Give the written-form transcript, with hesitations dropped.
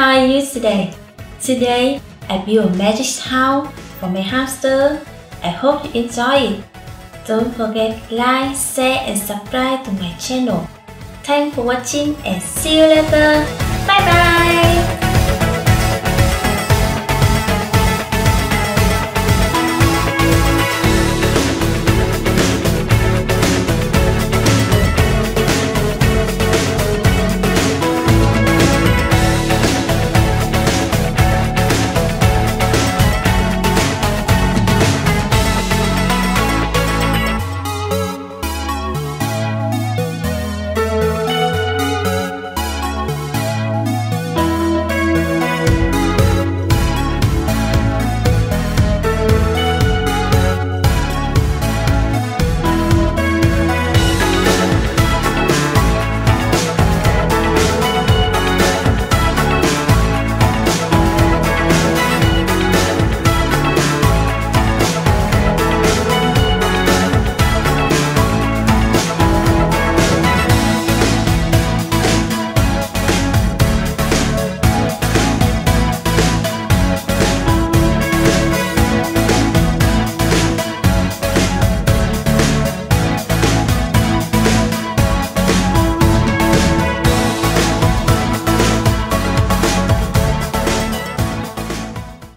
Hi Yesterday. Today I built a magic house for my hamster. I hope you enjoy it. Don't forget to like, share and subscribe to my channel. Thanks for watching and see you later. Bye bye.